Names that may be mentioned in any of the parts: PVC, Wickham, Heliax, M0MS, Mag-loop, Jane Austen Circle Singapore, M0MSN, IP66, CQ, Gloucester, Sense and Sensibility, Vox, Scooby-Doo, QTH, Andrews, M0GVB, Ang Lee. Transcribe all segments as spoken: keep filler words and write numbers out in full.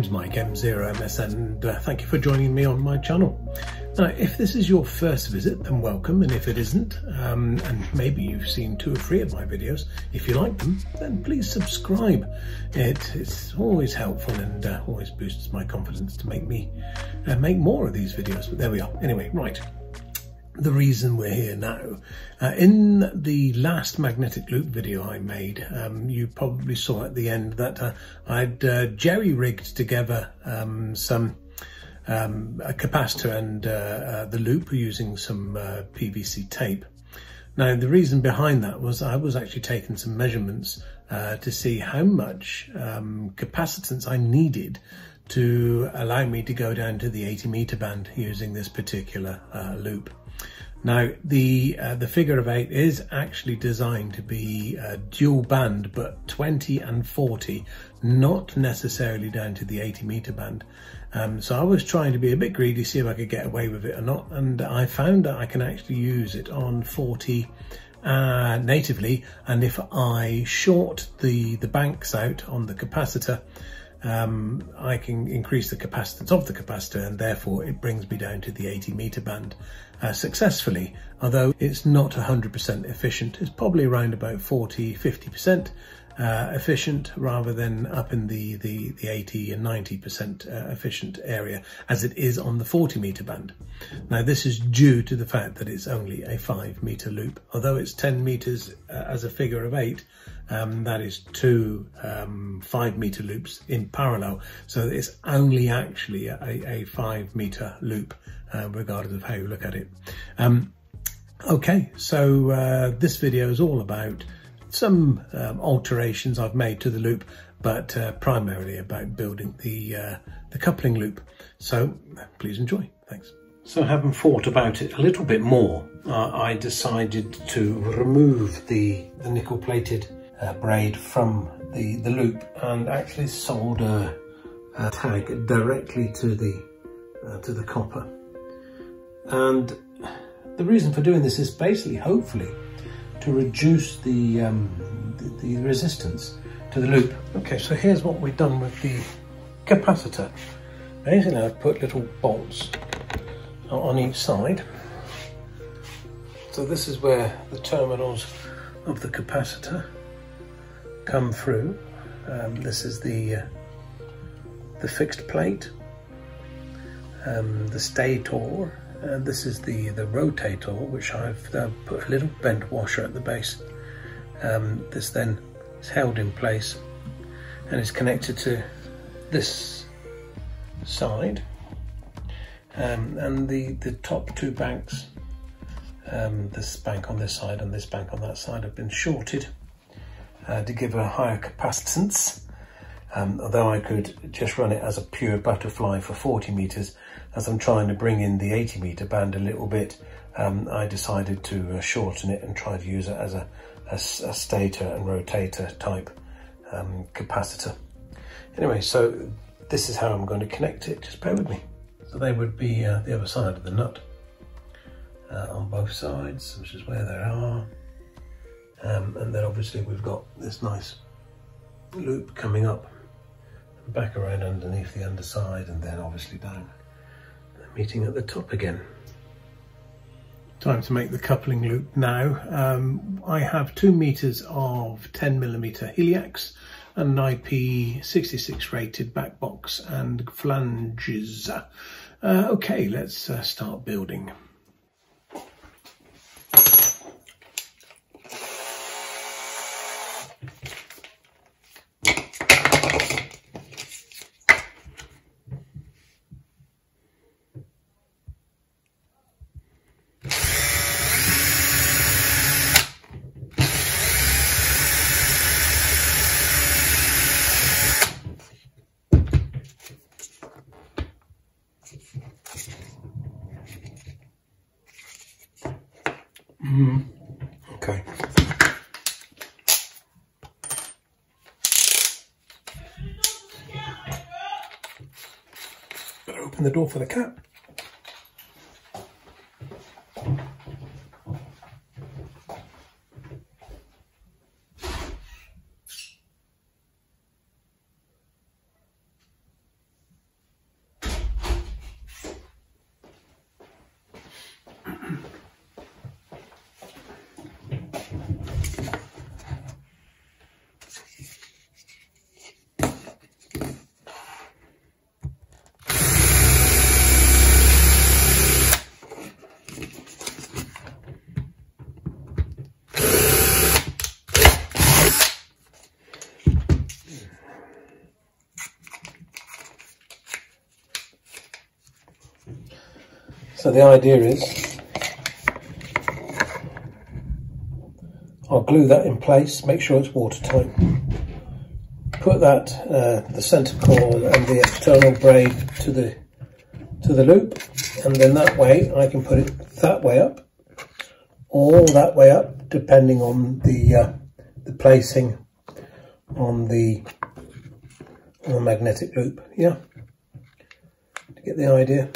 name's Mike, M zero M S N, and uh, thank you for joining me on my channel. Now, if this is your first visit, then welcome, and if it isn't, um, and maybe you've seen two or three of my videos, if you like them, then please subscribe. It, it's always helpful and uh, always boosts my confidence to make me uh, make more of these videos, but there we are. Anyway, right. The reason we're here now. Uh, in the last magnetic loop video I made, um, you probably saw at the end that uh, I'd uh, jerry-rigged together um, some um, a capacitor and uh, uh, the loop using some uh, P V C tape. Now, the reason behind that was I was actually taking some measurements uh, to see how much um, capacitance I needed to allow me to go down to the eighty meter band using this particular uh, loop. Now, the uh, the figure of eight is actually designed to be uh, dual band, but twenty and forty, not necessarily down to the eighty meter band. Um, so I was trying to be a bit greedy, see if I could get away with it or not. And I found that I can actually use it on forty uh, natively. And if I short the, the banks out on the capacitor, Um, I can increase the capacitance of the capacitor, and therefore it brings me down to the eighty meter band uh, successfully, although it's not one hundred percent efficient. It's probably around about forty, fifty percent uh, efficient, rather than up in the, the, the eighty and ninety percent uh, efficient area, as it is on the forty meter band. Now, this is due to the fact that it's only a five meter loop. Although it's ten meters uh, as a figure of eight, Um, that is two um, five meter loops in parallel. So it's only actually a, a five meter loop, uh, regardless of how you look at it. Um, okay, so uh, this video is all about some um, alterations I've made to the loop, but uh, primarily about building the, uh, the coupling loop. So please enjoy, thanks. So, having thought about it a little bit more, uh, I decided to remove the, the nickel plated Uh, braid from the, the loop and actually solder a tag directly to the uh, to the copper. And the reason for doing this is basically, hopefully, to reduce the, um, the, the resistance to the loop. Okay, so here's what we've done with the capacitor. Basically, I've put little bolts on each side. So this is where the terminals of the capacitor come through. Um, this is the uh, the fixed plate, um, the stator, and this is the the rotator, which I've uh, put a little bent washer at the base. Um, this then is held in place and is connected to this side, um, and the the top two banks, um, this bank on this side and this bank on that side, have been shorted Uh, to give a higher capacitance, um, although I could just run it as a pure butterfly for forty meters. As I'm trying to bring in the eighty meter band a little bit, um, I decided to uh, shorten it and try to use it as a, a, a stator and rotator type um, capacitor. Anyway, so this is how I'm going to connect it, just bear with me. So they would be uh, the other side of the nut, uh, on both sides, which is where they are. Um, and then obviously we've got this nice loop coming up and back around underneath the underside, and then obviously down, meeting at the top again. Time to make the coupling loop now. Um, I have two meters of ten millimeter Heliax and an I P sixty-six rated back box and flanges. Uh, okay, let's uh, start building. Mm. Okay. Better open the door for the cat. So the idea is I'll glue that in place, make sure it's watertight, put that uh, the centre core and the external braid to the to the loop, and then that way I can put it that way up or that way up, depending on the uh, the placing on the on the magnetic loop. Yeah, to get the idea.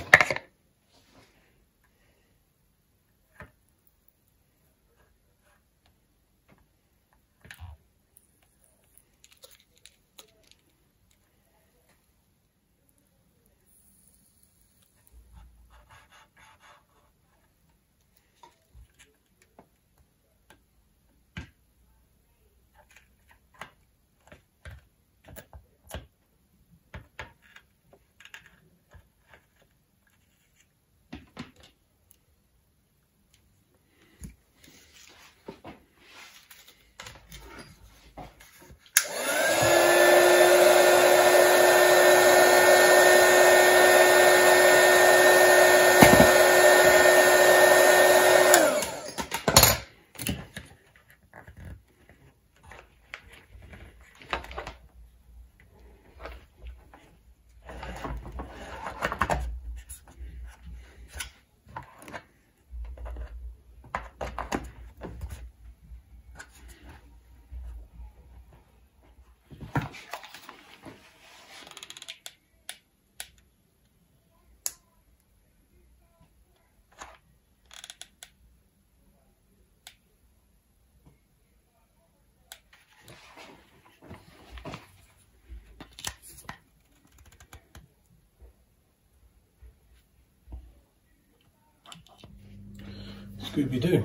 Scooby-Doo.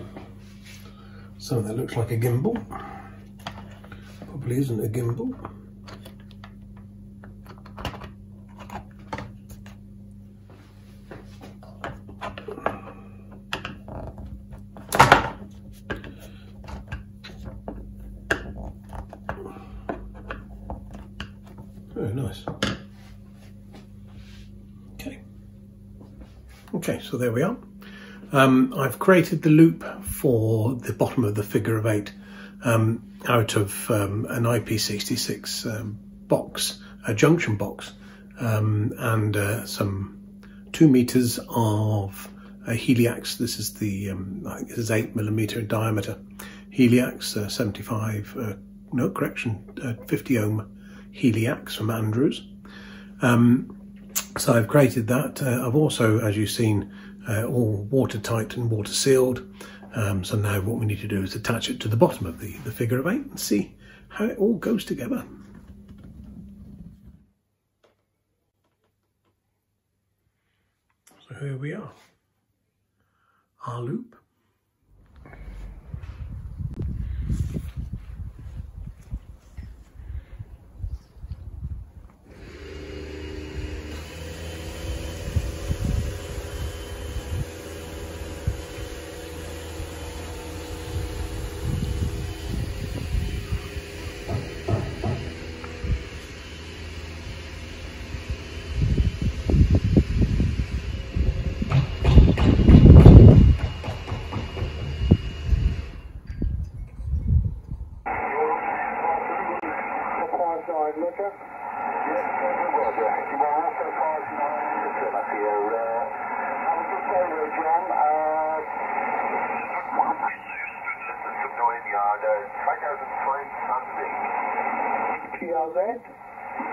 Some of that looks like a gimbal. Probably isn't a gimbal. Very nice. Okay. Okay, so there we are. Um, I've created the loop for the bottom of the figure of eight um, out of um, an I P sixty-six um, box, a junction box, um, and uh, some two meters of uh, Heliax. This is the um, I think this is eight millimeter in diameter Heliax, uh, seventy-five. Uh, no correction, uh, fifty ohm Heliax from Andrews. Um, so I've created that. Uh, I've also, as you've seen, Uh, all watertight and water sealed. Um, so now what we need to do is attach it to the bottom of the, the figure of eight and see how it all goes together. So here we are, our loop.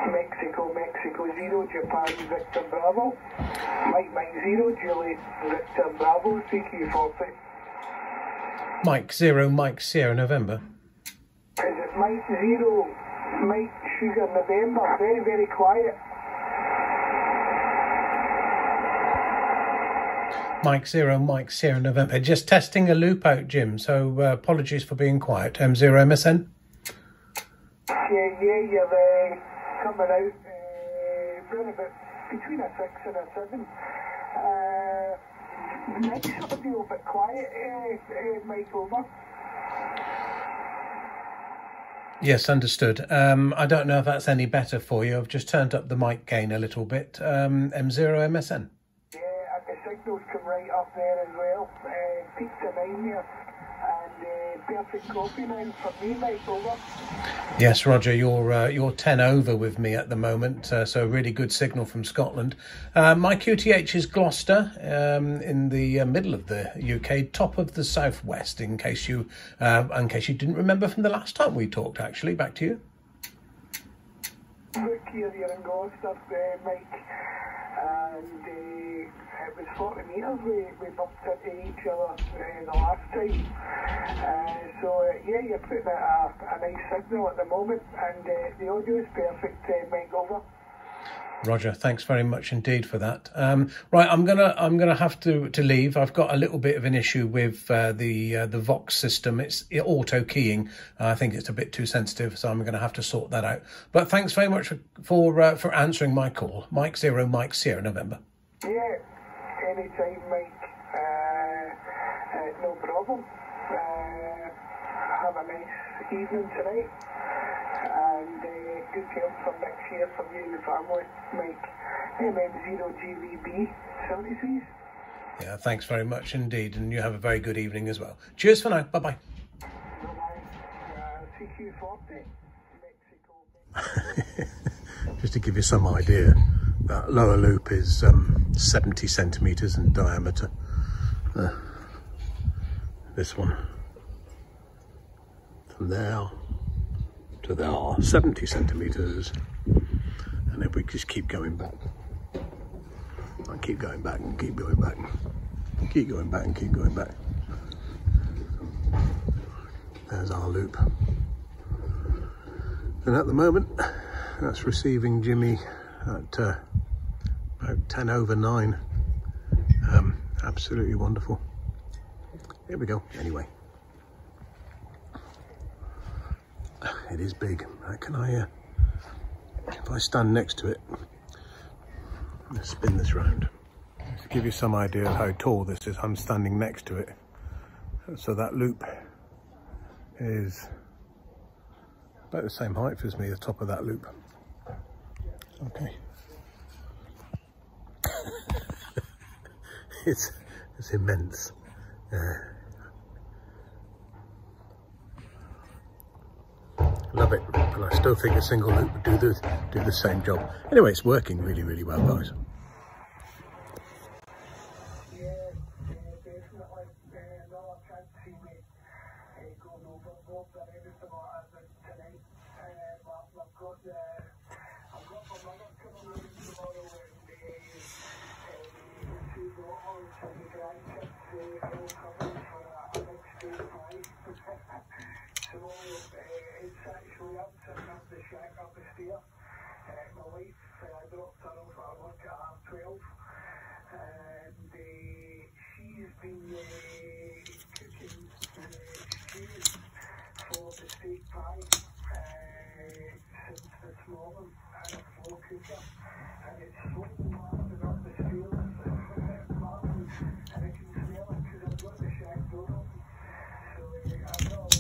Mexico, Mexico zero, Japan Victor Bravo, Mike Mike zero, Julie Victor Bravo, C Q forty. Mike zero, Mike Sierra November. Is it Mike zero, Mike Sugar November? Very, very quiet. Mike zero, Mike Sierra November. Just testing a loop out, Jim. So uh, apologies for being quiet. M zero M S N. Yeah, yeah, you're there. Coming out uh, round about between a six and a seven. Uh, next sort of deal, but quiet, uh, uh, Mike, over. Yes, understood. Um, I don't know if that's any better for you. I've just turned up the mic gain a little bit. Um, M zero M S N. Yeah, I think Andrews come right up there as well. Uh, pizza nine there. And uh, perfect copy now for me, Mike, over. Yes, Roger, you're, uh, you're ten over with me at the moment, uh, so really good signal from Scotland. Uh, my Q T H is Gloucester, um, in the uh, middle of the U K, top of the southwest, in case you uh, in case you didn't remember from the last time we talked, actually. Back to you. Look here, you're in Gloucester, uh, Mike. And uh, it was forty metres we, we bumped into each other uh, the last time. Uh, so, uh, yeah, you're putting out a, a nice signal at the moment, and uh, the audio is perfect, uh, Mike, over. Roger, thanks very much indeed for that. Um, right, I'm gonna I'm gonna have to to leave. I've got a little bit of an issue with uh, the uh, the Vox system. It's auto keying. Uh, I think it's a bit too sensitive, so I'm gonna have to sort that out. But thanks very much for for, uh, for answering my call, Mike Zero Mike Sierra November. Yeah, anytime, Mike. Uh, uh, no problem. Uh, have a nice evening tonight. And uh, good health for next year from you and your family, Mike. M zero G V B, services. Yeah, thanks very much indeed, and you have a very good evening as well. Cheers for now. Bye bye. Bye bye. C Q forty, Mexico. Just to give you some idea, that lower loop is um, seventy centimetres in diameter. Uh, this one from there. So there are seventy centimetres, and if we just keep going back, I keep going back and keep going back, keep going back and keep going back. There's our loop, and at the moment that's receiving Jimmy at uh, about ten over nine. Um, absolutely wonderful. Here we go. Anyway. It is big. Can I, uh, if I stand next to it, let's spin this round. To give you some idea of how tall this is, I'm standing next to it. So that loop is about the same height as me, the top of that loop. Okay. it's, it's immense. Uh, Love it, and I still think a single loop would do the, do the same job. Anyway, it's working really, really well, guys. Yeah, definitely. Another chance to see me going overboard and everything like that tonight. I've got my mother coming over tomorrow and two daughters and the grandkids all coming for a big stage life. So, uh, it's actually up to up the shack, up the stair. Uh, my wife, uh, I dropped her off at work at half twelve. And uh, she's been uh, cooking uh, stews for the steak pie uh, since this morning at a floor cooker. And it's floating laughing up the stairs. And I can smell it because I've got the shack door open. So, uh, I'm not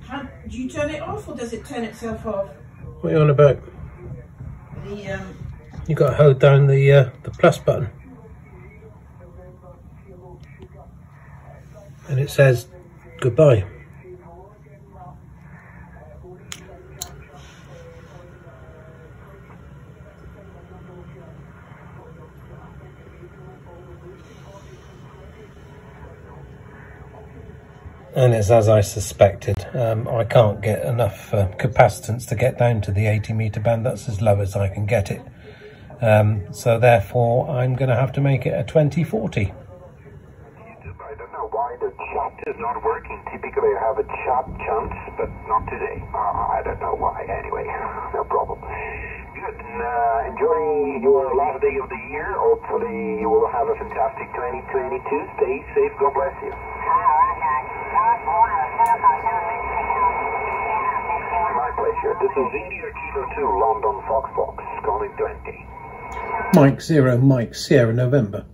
How, do you turn it off or does it turn itself off? What are you on about? The um. You got to hold down the uh, the plus button, and it says goodbye. And it's as I suspected. Um, I can't get enough uh, capacitance to get down to the eighty metre band. That's as low as I can get it. Um, so therefore, I'm going to have to make it a twenty forty. I don't know why the chat is not working. Typically, I have a chat chance, but not today. Uh, I don't know why. Anyway, no problem. Good. And, uh, enjoy your last day of the year. Hopefully, you will have a fantastic twenty twenty-two. Stay safe. God bless you. My pleasure. This is India Kilo two London Fox Fox, calling twenty. Mike Zero Mike Sierra November.